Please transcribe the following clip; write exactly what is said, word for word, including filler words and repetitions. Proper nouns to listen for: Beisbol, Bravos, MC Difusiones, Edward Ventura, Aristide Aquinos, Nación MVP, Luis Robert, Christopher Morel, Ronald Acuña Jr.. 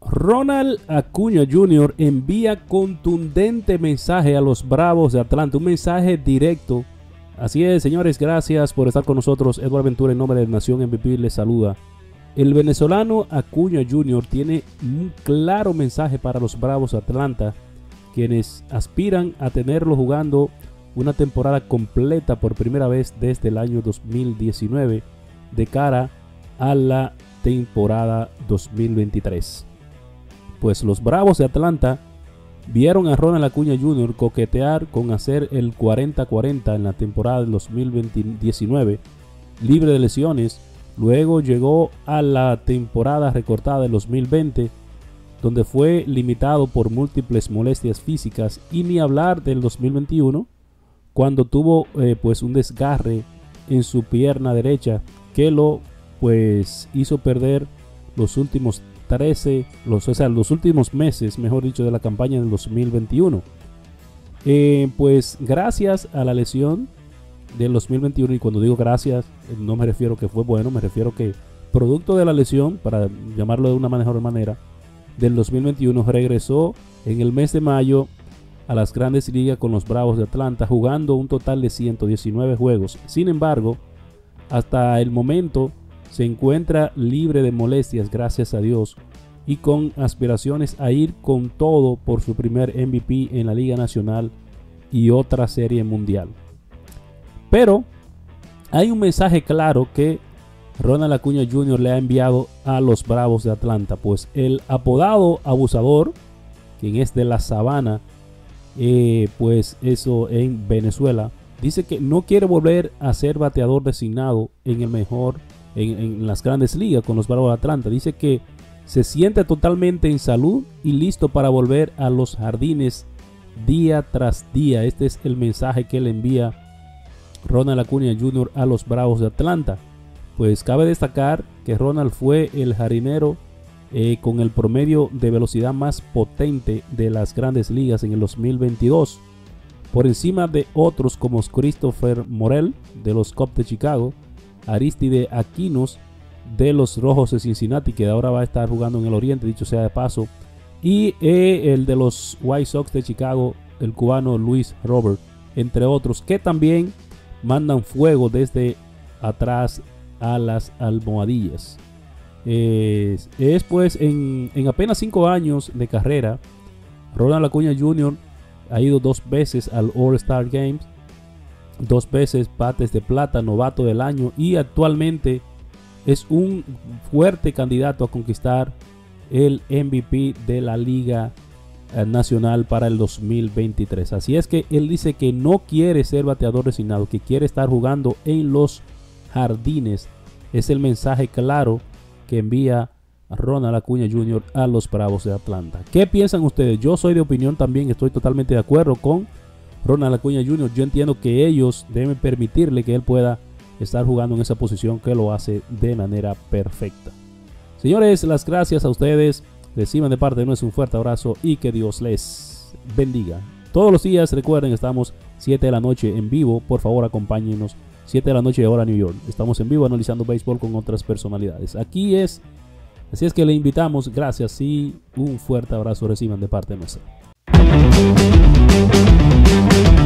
Ronald Acuña junior envía contundente mensaje a los Bravos de Atlanta, un mensaje directo. Así es, señores, gracias por estar con nosotros. Edward Ventura, en nombre de Nación M V P, les saluda. El venezolano Acuña junior tiene un claro mensaje para los Bravos de Atlanta, quienes aspiran a tenerlo jugando una temporada completa por primera vez desde el año dos mil diecinueve de cara a la temporada dos mil veintitrés. Pues los Bravos de Atlanta vieron a Ronald Acuña junior coquetear con hacer el cuarenta cuarenta en la temporada del dos mil diecinueve, libre de lesiones. Luego llegó a la temporada recortada del dos mil veinte, donde fue limitado por múltiples molestias físicas, y ni hablar del dos mil veintiuno, cuando tuvo eh, pues un desgarre en su pierna derecha que lo pues hizo perder los últimos trece, los, o sea, los últimos meses, mejor dicho, de la campaña del dos mil veintiuno. Eh, pues gracias a la lesión del dos mil veintiuno, y cuando digo gracias, no me refiero que fue bueno, me refiero que producto de la lesión, para llamarlo de una mejor manera, del dos mil veintiuno, regresó en el mes de mayo a las Grandes Ligas con los Bravos de Atlanta, jugando un total de ciento diecinueve juegos. Sin embargo, hasta el momento se encuentra libre de molestias, gracias a Dios, y con aspiraciones a ir con todo por su primer M V P en la Liga Nacional y otra serie mundial. Pero hay un mensaje claro que Ronald Acuña junior le ha enviado a los Bravos de Atlanta, pues el apodado abusador, quien es de la Sabana, eh, pues eso en Venezuela, dice que no quiere volver a ser bateador designado en el mejor En, en las Grandes Ligas con los Bravos de Atlanta. Dice que se siente totalmente en salud y listo para volver a los jardines día tras día. Este es el mensaje que le envía Ronald Acuña junior a los Bravos de Atlanta. Pues cabe destacar que Ronald fue el jardinero eh, con el promedio de velocidad más potente de las Grandes Ligas en el dos mil veintidós, por encima de otros como Christopher Morel de los Cubs de Chicago, Aristide Aquinos de los Rojos de Cincinnati, que ahora va a estar jugando en el Oriente, dicho sea de paso, y eh, el de los White Sox de Chicago, el cubano Luis Robert, entre otros, que también mandan fuego desde atrás a las almohadillas. Eh, es pues en, en apenas cinco años de carrera, Ronald Acuña junior ha ido dos veces al All-Star Games, dos veces bates de plata, novato del año, y actualmente es un fuerte candidato a conquistar el M V P de la Liga Nacional para el dos mil veintitrés. Así es que él dice que no quiere ser bateador designado, que quiere estar jugando en los jardines. Es el mensaje claro que envía Ronald Acuña junior a los Bravos de Atlanta. ¿Qué piensan ustedes? Yo soy de opinión también, estoy totalmente de acuerdo con Ronald Acuña junior Yo entiendo que ellos deben permitirle que él pueda estar jugando en esa posición, que lo hace de manera perfecta. Señores, las gracias a ustedes. Reciban de parte de nosotros un fuerte abrazo y que Dios les bendiga. Todos los días, recuerden, estamos siete de la noche en vivo. Por favor, acompáñenos. siete de la noche, hora New York. Estamos en vivo analizando béisbol con otras personalidades. Aquí es. Así es que le invitamos. Gracias y un fuerte abrazo reciban de parte de nosotros. We'll be right back.